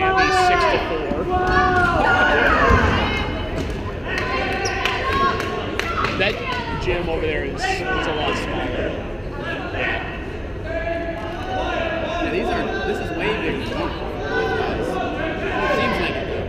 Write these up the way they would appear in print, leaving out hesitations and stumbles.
Miami 6-4. That gym over there is a lot smaller. Yeah, these are. This is way bigger. It seems like it though.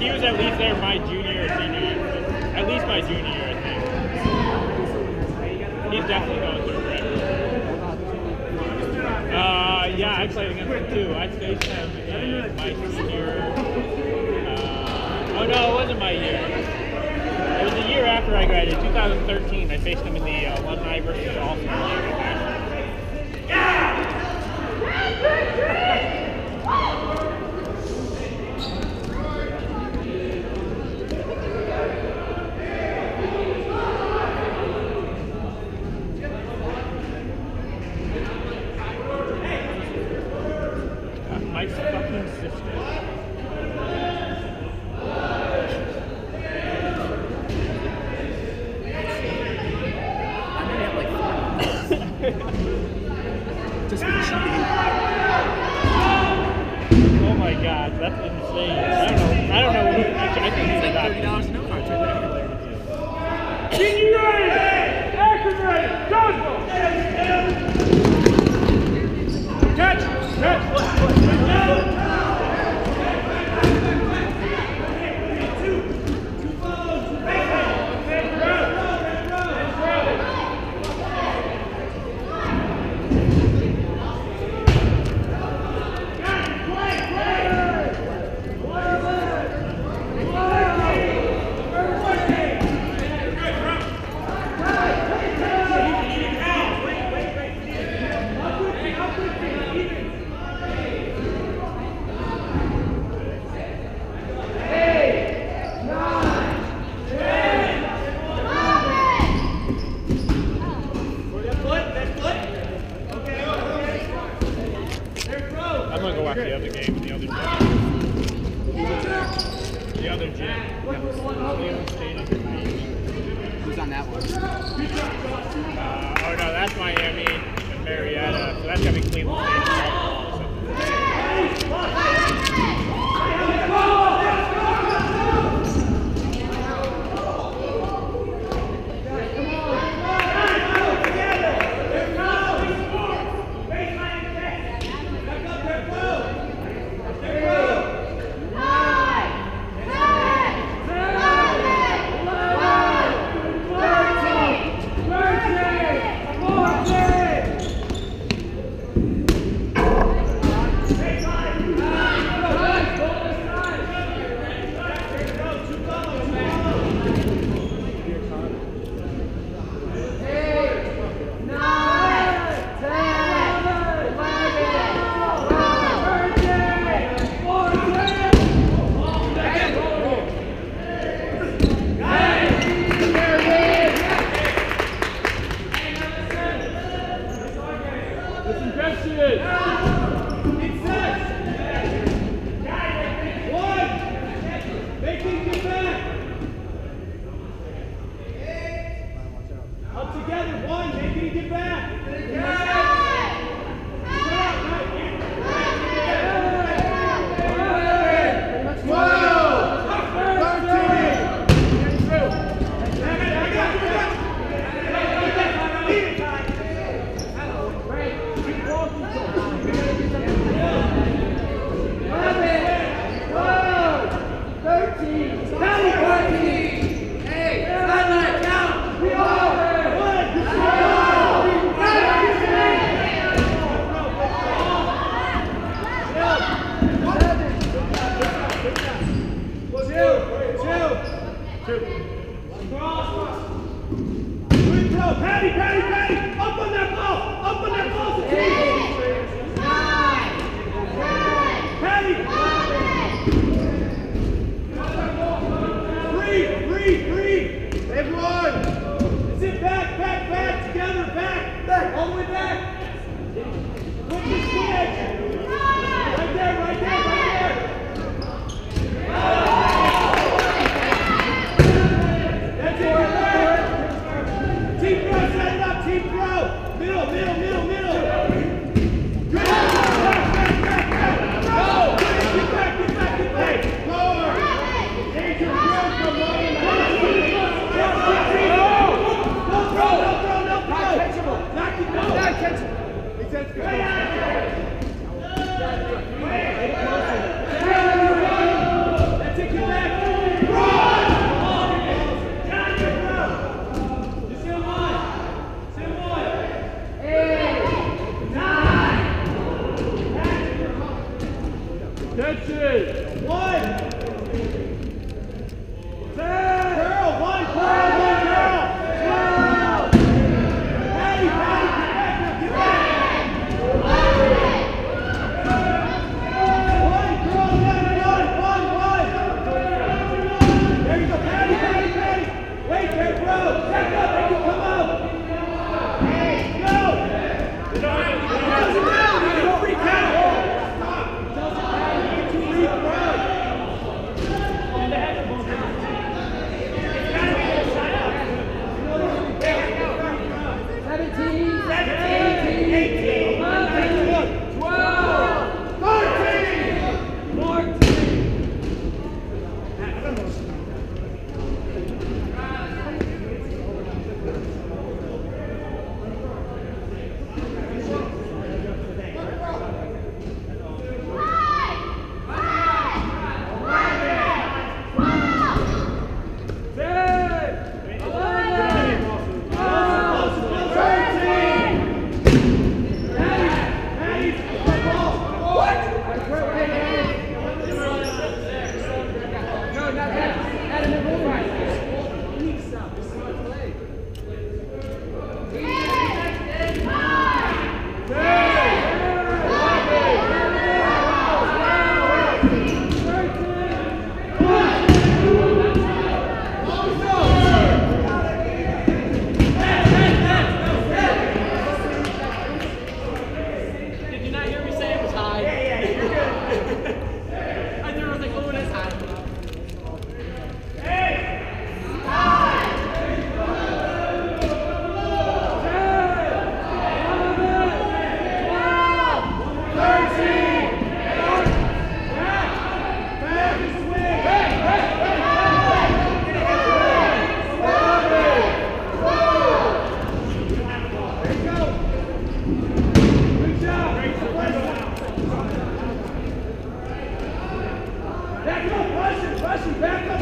He at least there my junior or senior year. At least my junior year, I think. He's definitely going through forever. Yeah, I played against him too. I faced him in my junior. Oh no, it wasn't my year. It was the year after I graduated, 2013. I faced him in the alumni versus all-star game. Yeah! Right there!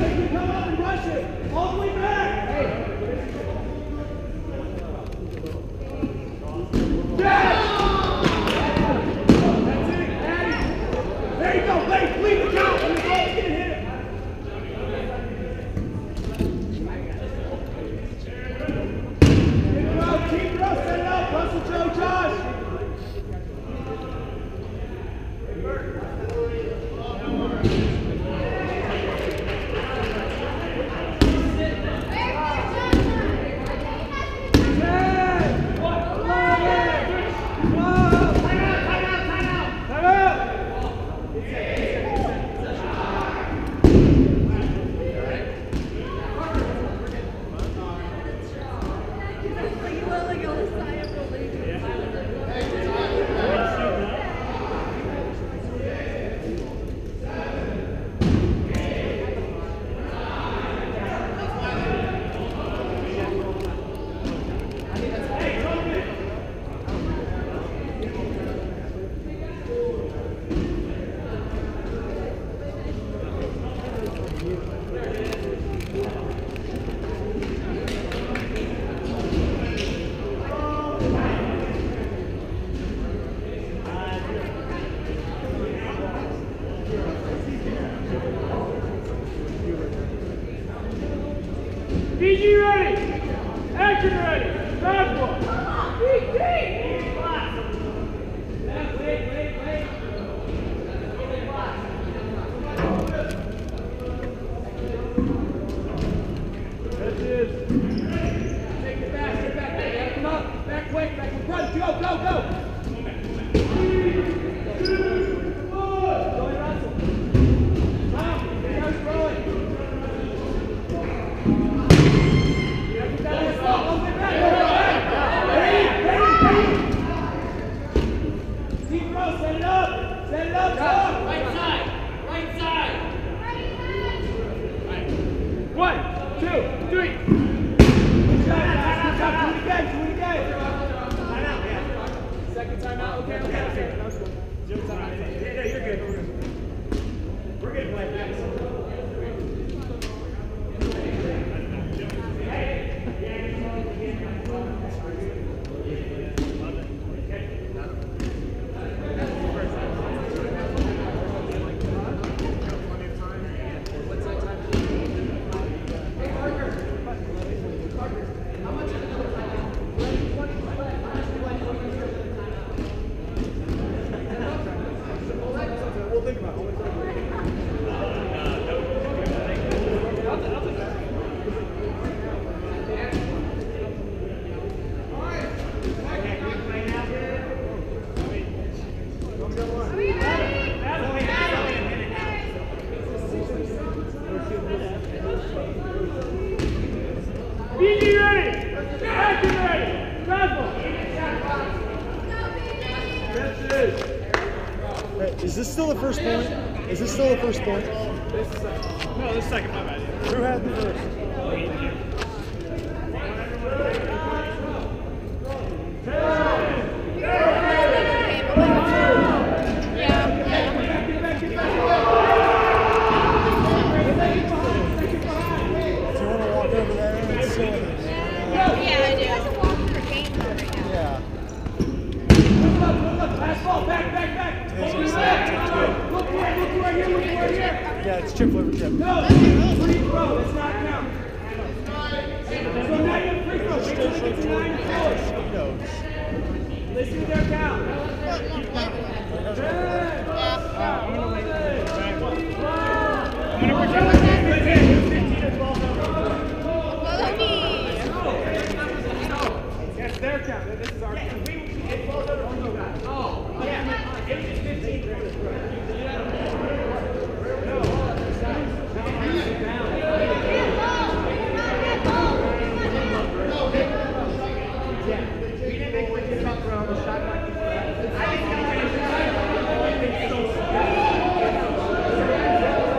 they can come up and rush it. All the way back. Yes! There you go, Blake. Leave the count. And the goal is getting hit. Keep it up. Set it up. Hustle, Joe, Josh. DG ready, action ready, last one. DG! Wait. That's it. Take it back, get back there. Come up, back quick, back in front. Go. Is this still the first point? No, this is second, my bad. Who had the first? Do you want to walk over there? Yeah, I do. Last ball, back. Look right here. Yeah, it's chip over chip. No, free throw, it's not count. So now you have free throw. Make sure it's 9 and 4. Listen to their count. I'm going to pretend. That's their count. This is our count. It falls over. Oh, yeah. It was 15.